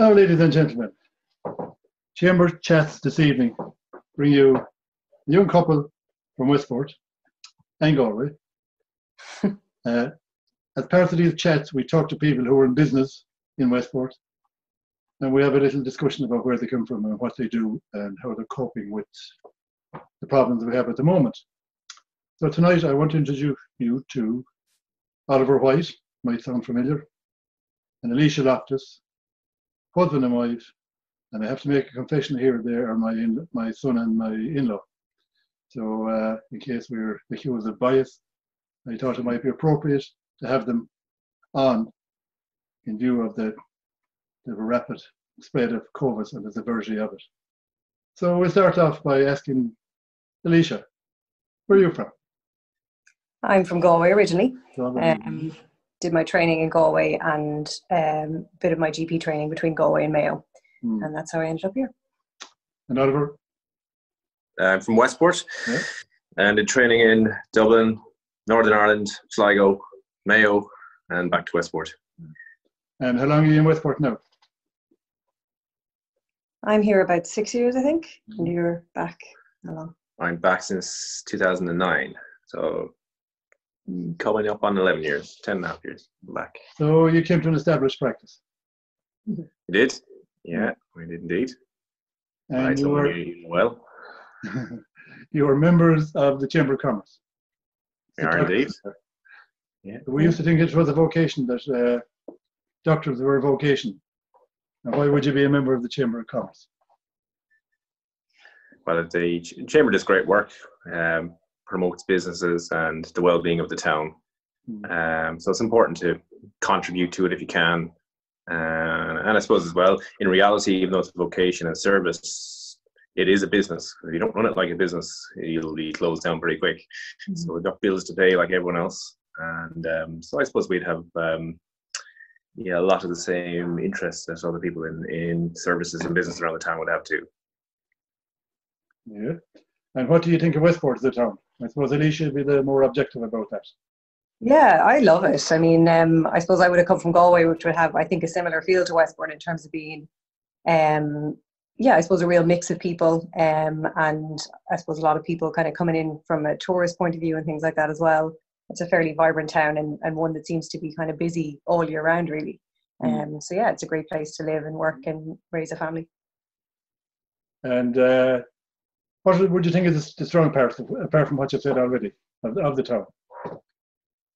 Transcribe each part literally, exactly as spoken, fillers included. Now, ladies and gentlemen, Chamber Chats this evening bring you a young couple from Westport and Galway. uh, as part of these chats, we talk to people who are in business in Westport, and we have a little discussion about where they come from and what they do and how they're coping with the problems we have at the moment. So tonight I want to introduce you to Oliver White, might sound familiar, and Ailise Loftus, husband and wife, and I have to make a confession here, they are my, in, my son and my in-law. So uh, in case we were accused of bias, I thought it might be appropriate to have them on in view of the, the rapid spread of COVID and the severity of it. So we'll start off by asking Ailise, where are you from? I'm from Galway originally. Um, did my training in Galway and um, a bit of my G P training between Galway and Mayo. Mm. And that's how I ended up here. And Oliver? I'm from Westport. Yeah. And did training in Dublin, Northern Ireland, Sligo, Mayo, and back to Westport. And how long are you in Westport now? I'm here about six years, I think. Mm. And you're back how long? I'm back since two thousand nine. So coming up on eleven years, ten and a half years back. So you came to an established practice? I did. Yeah, we did indeed. And I you were well. You were members of the Chamber of Commerce. We are doctors. Indeed. Yeah. We used to think it was a vocation, that uh, doctors were a vocation. Now, why would you be a member of the Chamber of Commerce? Well, the ch Chamber does great work. Um, promotes businesses and the well-being of the town. Mm. Um, so it's important to contribute to it if you can. Uh, and I suppose as well, in reality, even though it's a vocation and service, it is a business. If you don't run it like a business, you'll be closed down pretty quick. Mm. So we've got bills to pay like everyone else. And um, so I suppose we'd have um, yeah, a lot of the same interests as other people in, in services and business around the town would have too. Yeah. And what do you think of Westport as a town? I suppose Ailise would be the more objective about that. Yeah, I love it. I mean, um, I suppose I would have come from Galway, which would have, I think, a similar feel to Westport in terms of being, um, yeah, I suppose a real mix of people. Um, and I suppose a lot of people kind of coming in from a tourist point of view and things like that as well. It's a fairly vibrant town and, and one that seems to be kind of busy all year round, really. Mm. Um, so, yeah, it's a great place to live and work and raise a family. And uh, what would you think is the strong parts, apart from what you've said already, of, of the town?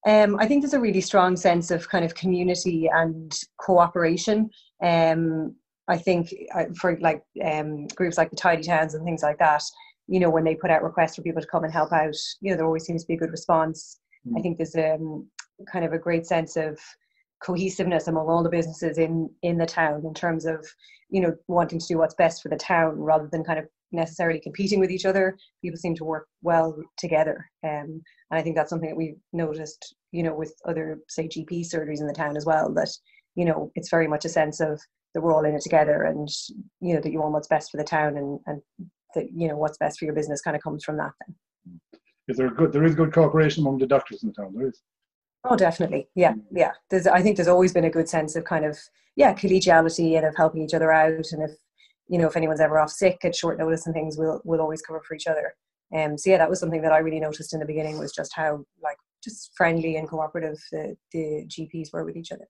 Um, I think there's a really strong sense of kind of community and cooperation. Um, I think uh, for like um, groups like the Tidy Towns and things like that, you know, when they put out requests for people to come and help out, you know, there always seems to be a good response. Mm. I think there's um, kind of a great sense of cohesiveness among all the businesses in, in the town in terms of, you know, wanting to do what's best for the town rather than kind of necessarily competing with each other. People seem to work well together, um, and I think that's something that we've noticed, you know, with other, say, G P surgeries in the town as well, that, you know, it's very much a sense of that we're all in it together and, you know, that you want what's best for the town and, and that, you know, what's best for your business kind of comes from that then. Is there good, there is good cooperation among the doctors in the town, there is? Oh, definitely. Yeah. Yeah. There's, I think there's always been a good sense of kind of, yeah, collegiality and of helping each other out. And if, you know, if anyone's ever off sick at short notice and things, we'll, we'll always cover for each other. Um, so yeah, that was something that I really noticed in the beginning, was just how like just friendly and cooperative the, the G Ps were with each other.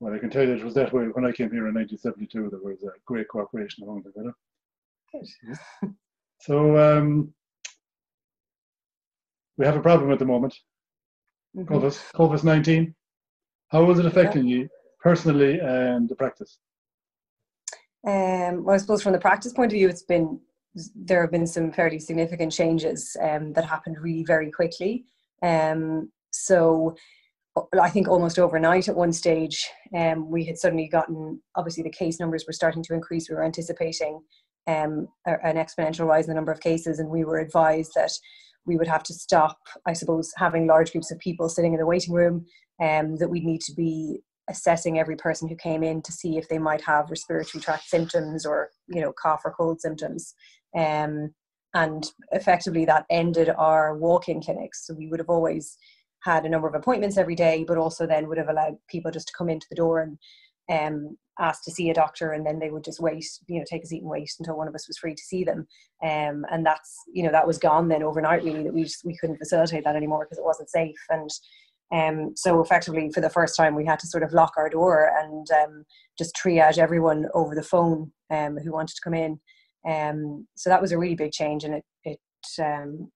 Well, I can tell you it was that way when I came here in nineteen seventy-two, there was a great cooperation among them, you know? Good. So um, we have a problem at the moment. Mm-hmm. COVID nineteen, how is it affecting yeah. you personally and the practice? Um, well, I suppose from the practice point of view, it's been, there have been some fairly significant changes um, that happened really very quickly. Um, so I think almost overnight at one stage, um, we had suddenly gotten, obviously the case numbers were starting to increase. We were anticipating um, an exponential rise in the number of cases, and we were advised that we would have to stop, I suppose, having large groups of people sitting in the waiting room, and um, that we'd need to be assessing every person who came in to see if they might have respiratory tract symptoms or, you know, cough or cold symptoms. Um, and effectively that ended our walk-in clinics. So we would have always had a number of appointments every day, but also then would have allowed people just to come into the door and um, asked to see a doctor, and then they would just wait, you know, take a seat and wait until one of us was free to see them. Um, and that's, you know, that was gone then overnight, really, that we just, we couldn't facilitate that anymore because it wasn't safe. And um, so effectively, for the first time, we had to sort of lock our door and um, just triage everyone over the phone um, who wanted to come in. Um, so that was a really big change, and it, it um,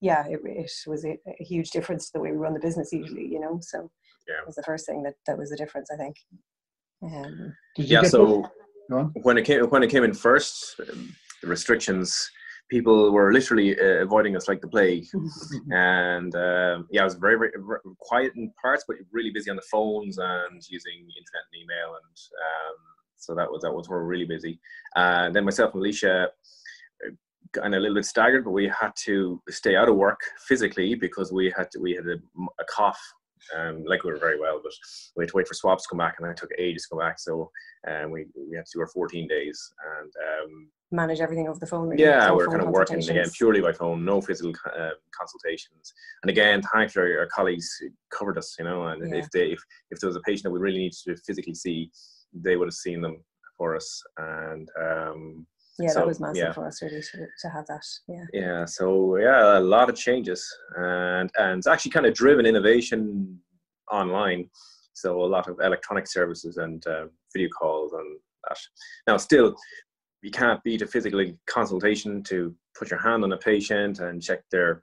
yeah, it, it was a, a huge difference to the way we run the business usually, you know, so yeah. It was the first thing that, that was the difference, I think. Um, yeah, so when it, came, when it came in first, um, the restrictions, people were literally uh, avoiding us like the plague. And uh, yeah, I was very, very quiet in parts, but really busy on the phones and using internet and email. And um, so that was, that was where we were really busy. Uh, then myself and Alicia got a little bit staggered, but we had to stay out of work physically because we had, to, we had a, a cough. Um, like we were very well, but we had to wait for swabs to come back, and that took ages to come back. So um, we we had to do our fourteen days and um, manage everything over the phone. Really. Yeah, we we're kind of working again purely by phone, no physical uh, consultations. And again, thankfully, our, our colleagues covered us, you know. And yeah. if they if, if there was a patient that we really needed to physically see, they would have seen them for us. And um, yeah, so, that was massive yeah. for us really to, to have that. Yeah. Yeah. So yeah, a lot of changes, and and it's actually kind of driven innovation online. So a lot of electronic services and uh, video calls and that. Now, still, you can't beat a physical consultation to put your hand on a patient and check their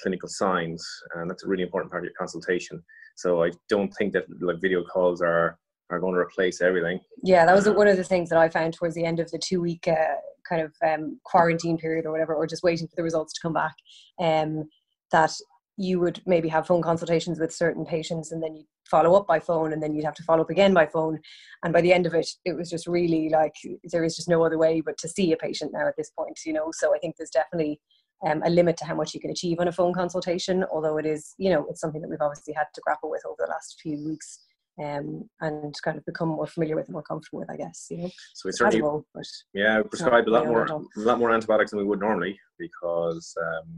clinical signs, and that's a really important part of your consultation. So I don't think that like video calls are. are going to replace everything. Yeah, that was one of the things that I found towards the end of the two-week uh, kind of um, quarantine period or whatever, or just waiting for the results to come back, um, that you would maybe have phone consultations with certain patients, and then you follow up by phone, and then you'd have to follow up again by phone. And by the end of it, it was just really like, there is just no other way but to see a patient now at this point, you know? So I think there's definitely um, a limit to how much you can achieve on a phone consultation, although it is, you know, it's something that we've obviously had to grapple with over the last few weeks. Um, and kind of become more familiar with and more comfortable with, I guess, you know. So we certainly, well, yeah, we prescribed a lot more, a lot more antibiotics than we would normally, because um,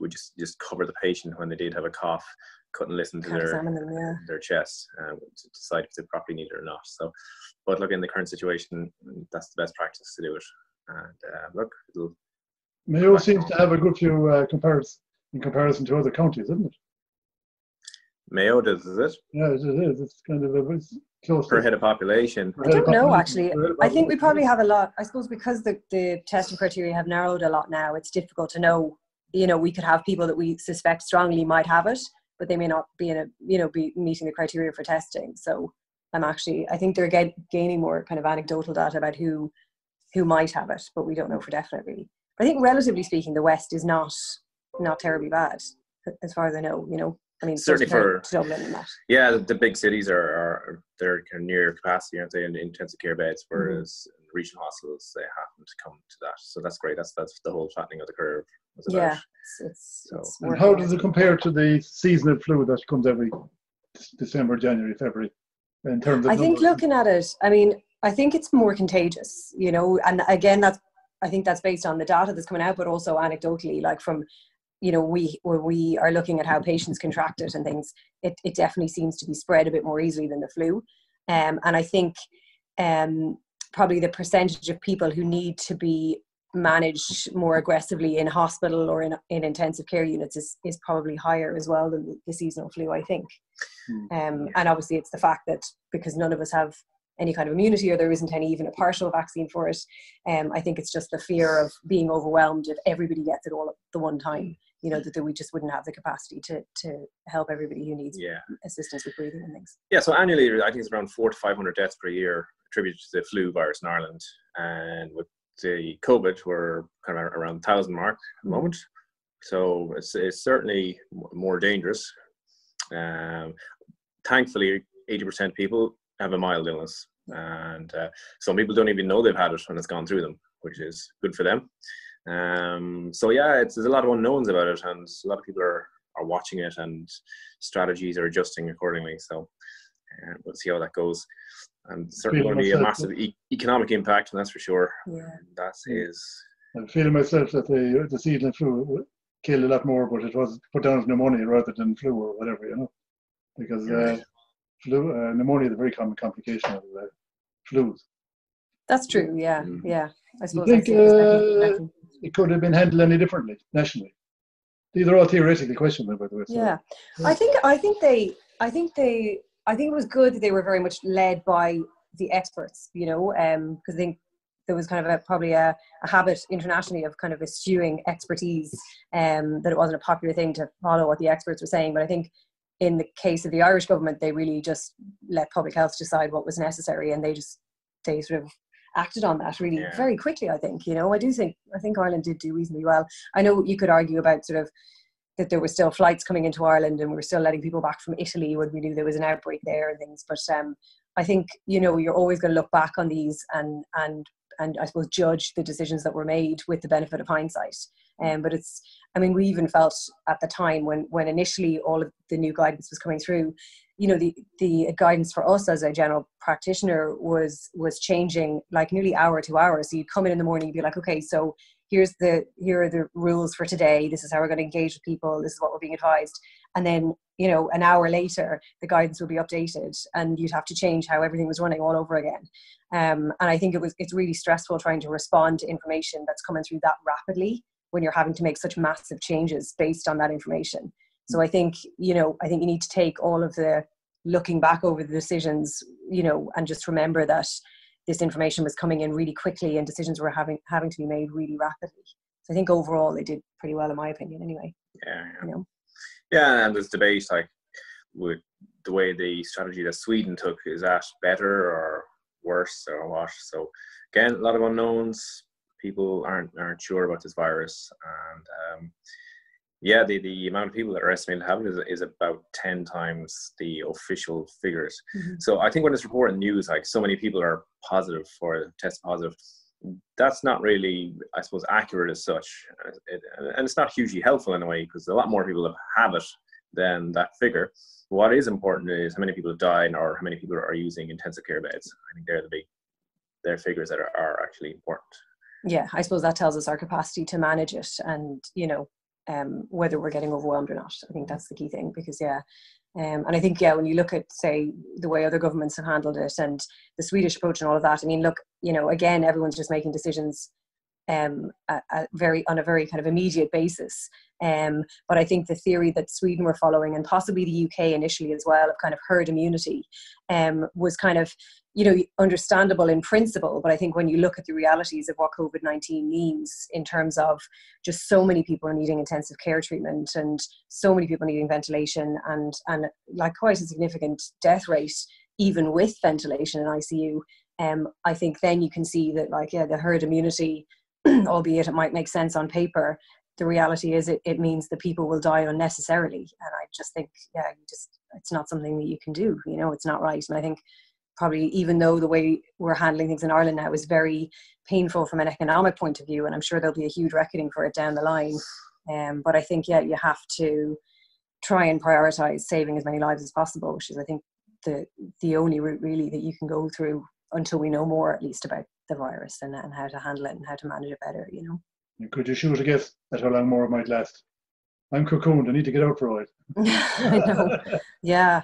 we just, just cover the patient when they did have a cough, couldn't listen to their, them, yeah. their chest um, to decide if they properly needed it or not. So, but look, in the current situation, that's the best practice to do it. And uh, look, it'll... Mayo seems to have a good few uh, comparisons in comparison to other counties, isn't it? Mayo does, is it? Yeah, it is. It's kind of a close per head of population. I don't know, actually. I think we probably have a lot. I suppose because the, the testing criteria have narrowed a lot now, it's difficult to know. You know, we could have people that we suspect strongly might have it, but they may not be in a, you know, be meeting the criteria for testing. So I'm actually, I think they're get, gaining more kind of anecdotal data about who who might have it, but we don't know for definite, really. But I think relatively speaking, the West is not not terribly bad, as far as I know. You know. I mean, certainly for yeah, the, the big cities are, are they're kind of near capacity, aren't they? In intensive care beds, whereas mm-hmm. in regional hospitals they haven't come to that. So that's great. That's that's the whole flattening of the curve. Yeah, it's, it's, so. it's and how does it compare to the seasonal flu that comes every December, January, February? In terms of I think numbers? Looking at it, I mean, I think it's more contagious, you know. And again, that's I think that's based on the data that's coming out, but also anecdotally, like from. You know, we when we are looking at how patients contract it and things, it, it definitely seems to be spread a bit more easily than the flu. Um, and I think um, probably the percentage of people who need to be managed more aggressively in hospital or in, in intensive care units is, is probably higher as well than the seasonal flu, I think. Um, and obviously it's the fact that because none of us have any kind of immunity, or there isn't any even a partial vaccine for it, um, I think it's just the fear of being overwhelmed if everybody gets it all at the one time. You know, that, that we just wouldn't have the capacity to, to help everybody who needs yeah. assistance with breathing and things. Yeah, so annually, I think it's around four to five hundred deaths per year attributed to the flu virus in Ireland, and with the COVID, we're kind of around the thousand mark at the moment. So it's, it's certainly more dangerous. Um, thankfully, eighty percent of people have a mild illness, and uh, some people don't even know they've had it when it's gone through them, which is good for them. Um, so yeah, it's, there's a lot of unknowns about it, and a lot of people are, are watching it, and strategies are adjusting accordingly. So uh, we'll see how that goes. And certainly going to be a massive e economic impact, and that's for sure. Yeah. That is. I'm feeling myself that the, the seasonal flu killed a lot more, but it was put down as pneumonia rather than flu or whatever, you know, because uh, flu, uh, pneumonia is a very common complication of the lose. That's true, yeah, mm. yeah. I suppose you think I uh, it could have been handled any differently nationally? These are all theoretical questions, by the way. So. Yeah, I think I think they I think they I think it was good that they were very much led by the experts, you know, because um, I think there was kind of a, probably a, a habit internationally of kind of eschewing expertise, um, that it wasn't a popular thing to follow what the experts were saying. But I think in the case of the Irish government, they really just let public health decide what was necessary, and they just they sort of acted on that really yeah. very quickly. I think, you know, I do think, I think Ireland did do reasonably well. I know you could argue about sort of that there were still flights coming into Ireland and we were still letting people back from Italy when we knew there was an outbreak there and things. But um, I think, you know, you're always going to look back on these and, and, and I suppose judge the decisions that were made with the benefit of hindsight. Um, but it's, I mean, we even felt at the time when, when initially all of the new guidance was coming through, you know, the, the guidance for us as a general practitioner was, was changing like nearly hour to hour. So you'd come in in the morning, you'd be like, okay, so here's the, here are the rules for today. This is how we're going to engage with people. This is what we're being advised. And then, you know, an hour later, the guidance will be updated and you'd have to change how everything was running all over again. Um, and I think it was, it's really stressful trying to respond to information that's coming through that rapidly when you're having to make such massive changes based on that information. So I think, you know, I think you need to take all of the looking back over the decisions, you know, and just remember that this information was coming in really quickly and decisions were having, having to be made really rapidly. So I think overall they did pretty well in my opinion anyway. Yeah. Yeah. You know? Yeah, and there's debate like with the way the strategy that Sweden took, is that better or worse or what? So again, a lot of unknowns. People aren't aren't sure about this virus, and um, yeah, the, the amount of people that are estimated to have it is, is about ten times the official figures. Mm-hmm. So I think when it's reported in news, like so many people are positive or test positive, that's not really, I suppose, accurate as such, it, and it's not hugely helpful in a way because a lot more people have it than that figure. What is important is how many people have died or how many people are using intensive care beds. I think they're the big, they're figures that are, are actually important. Yeah, I suppose that tells us our capacity to manage it and, you know, um, whether we're getting overwhelmed or not. I think that's the key thing because, yeah, um, and I think, yeah, when you look at, say, the way other governments have handled it and the Swedish approach and all of that, I mean, look, you know, again, everyone's just making decisions um, a, a very on a very kind of immediate basis. Um, but I think the theory that Sweden were following and possibly the U K initially as well of kind of herd immunity um, was kind of, you know, understandable in principle, but I think when you look at the realities of what COVID nineteen means in terms of just so many people are needing intensive care treatment and so many people needing ventilation and, and like quite a significant death rate, even with ventilation and I C U, um, I think then you can see that like, yeah, the herd immunity, albeit it might make sense on paper, the reality is it, it means that people will die unnecessarily. And I just think, yeah, you just, it's not something that you can do, you know, it's not right. And I think probably even though the way we're handling things in Ireland now is very painful from an economic point of view, and I'm sure there'll be a huge reckoning for it down the line. Um, but I think, yeah, you have to try and prioritise saving as many lives as possible, which is, I think, the the only route really that you can go through until we know more, at least, about the virus and, and how to handle it and how to manage it better, you know. Could you shoot a guess at how long more it might last? I'm cocooned. I need to get out for a while. I know. Yeah.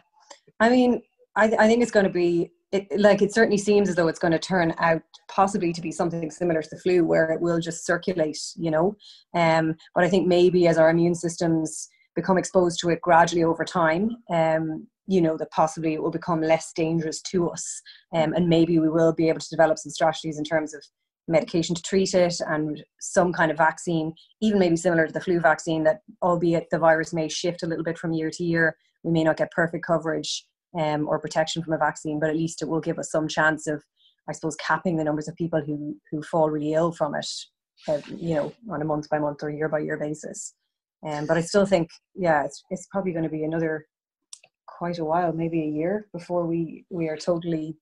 I mean, I, th I think it's going to be, it, like, it certainly seems as though it's going to turn out possibly to be something similar to the flu where it will just circulate, you know. Um, but I think maybe as our immune systems become exposed to it gradually over time, um, you know, that possibly it will become less dangerous to us. Um, and maybe we will be able to develop some strategies in terms of medication to treat it and some kind of vaccine, even maybe similar to the flu vaccine, that albeit the virus may shift a little bit from year to year, we may not get perfect coverage um, or protection from a vaccine, but at least it will give us some chance of, I suppose, capping the numbers of people who, who fall really ill from it, uh, you know, on a month by month or year by year basis. Um, but I still think, yeah, it's, it's probably going to be another quite a while, maybe a year before we, we are totally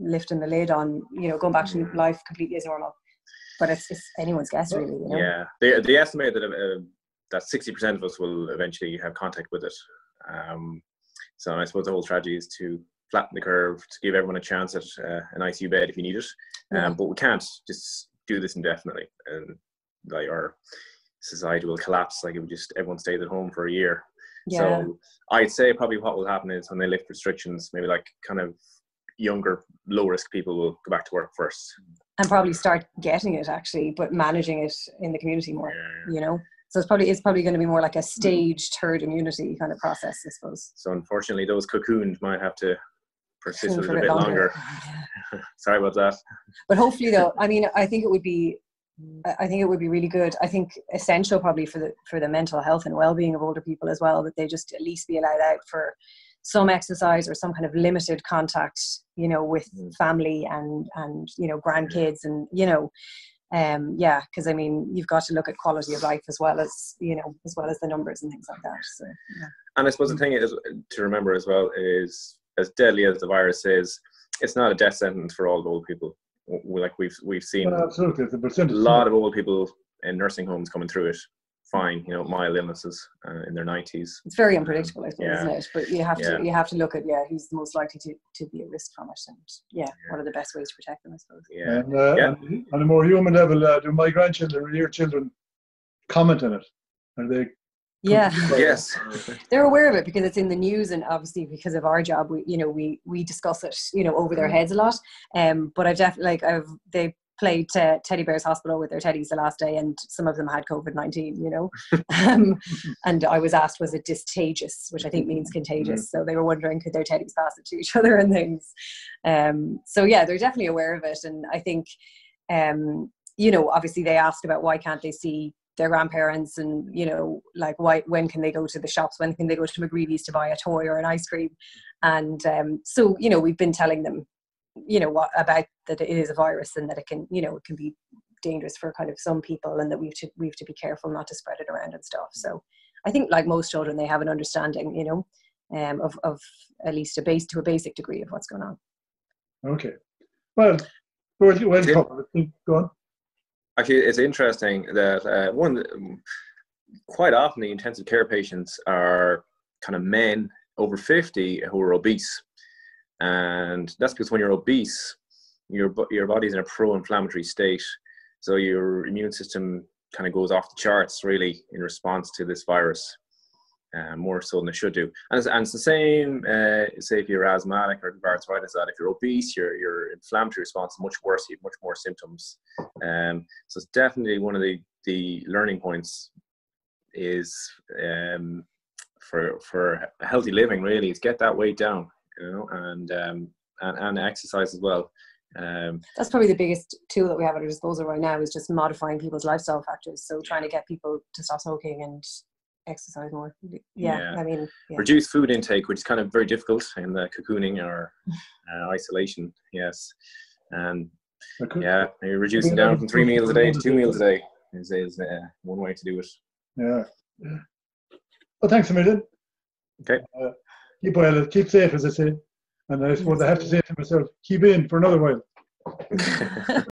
lifting the lid on, you know, going back to life completely as normal. But it's, it's anyone's guess really, you know? Yeah, they, they estimate that uh, that sixty percent of us will eventually have contact with it, um, so I suppose the whole strategy is to flatten the curve, to give everyone a chance at uh, an I C U bed if you need it, um, yeah. But we can't just do this indefinitely, and like our society will collapse like if we just everyone stays at home for a year. Yeah. So I'd say probably what will happen is when they lift restrictions, maybe like kind of younger, low-risk people will go back to work first. And probably start getting it, actually, but managing it in the community more, yeah. you know? So it's probably, it's probably going to be more like a staged herd immunity kind of process, I suppose. So unfortunately, those cocooned might have to persist a little bit longer. longer. Sorry about that. But hopefully, though, I mean, I think it would be... I think it would be really good. I think essential probably for the for the mental health and well-being of older people as well, that they just at least be allowed out for some exercise or some kind of limited contact, you know, with family and and you know grandkids and you know, um yeah, because I mean you've got to look at quality of life as well as you know as well as the numbers and things like that. So yeah. And I suppose the thing is to remember as well is, as deadly as the virus is, it's not a death sentence for all old people. Like we've we've seen well, absolutely. a lot of old people in nursing homes coming through it fine, you know, mild illnesses uh, in their nineties. It's very unpredictable, I think, yeah. isn't it? But you have yeah. to you have to look at yeah, who's the most likely to, to be at risk from it, and yeah, yeah, what are the best ways to protect them, I suppose. Yeah, and uh, yeah. On, on a more human level, uh, do my grandchildren or your children comment on it? Are they? Yeah. Yes. They're aware of it because it's in the news, and obviously because of our job, we you know we we discuss it you know over their heads a lot. Um, but I've definitely like I've they played uh, Teddy Bears Hospital with their teddies the last day, and some of them had COVID nineteen. You know, um, and I was asked, was it distagious, which I think means contagious. Mm-hmm. So they were wondering could their teddies pass it to each other and things. Um, so yeah, they're definitely aware of it, and I think um, you know obviously they asked about why can't they see their grandparents, and you know, like, why? When can they go to the shops? When can they go to McGreevy's to buy a toy or an ice cream? And um, so, you know, we've been telling them, you know, what about that it is a virus and that it can, you know, it can be dangerous for kind of some people, and that we have to we have to be careful not to spread it around and stuff. So, I think like most children, they have an understanding, you know, um, of of at least a base to a basic degree of what's going on. Okay, well, well, well go on. Actually, it's interesting that uh, one quite often the intensive care patients are kind of men over fifty who are obese, and that's because when you're obese, your your body's in a pro-inflammatory state, so your immune system kind of goes off the charts really in response to this virus, uh, more so than it should do. And it's, and it's the same, uh, say if you're asthmatic or you've arthritis, that if you're obese, your your inflammatory response is much worse. You have much more symptoms. Um, so it's definitely one of the, the learning points is um, for for healthy living really is get that weight down, you know, and um, and, and exercise as well. Um, That's probably the biggest tool that we have at our disposal right now, is just modifying people's lifestyle factors. So trying to get people to stop smoking and exercise more. Yeah, yeah. I mean, yeah. Reduce food intake, which is kind of very difficult in the cocooning or uh, isolation. Yes, and. Could, yeah, maybe reducing down from three meals a day to two meals a day is, is uh, one way to do it. Yeah. Well, thanks a million. Okay. Uh, keep well, keep safe, as I say. And I suppose I have to say to myself, keep in for another while.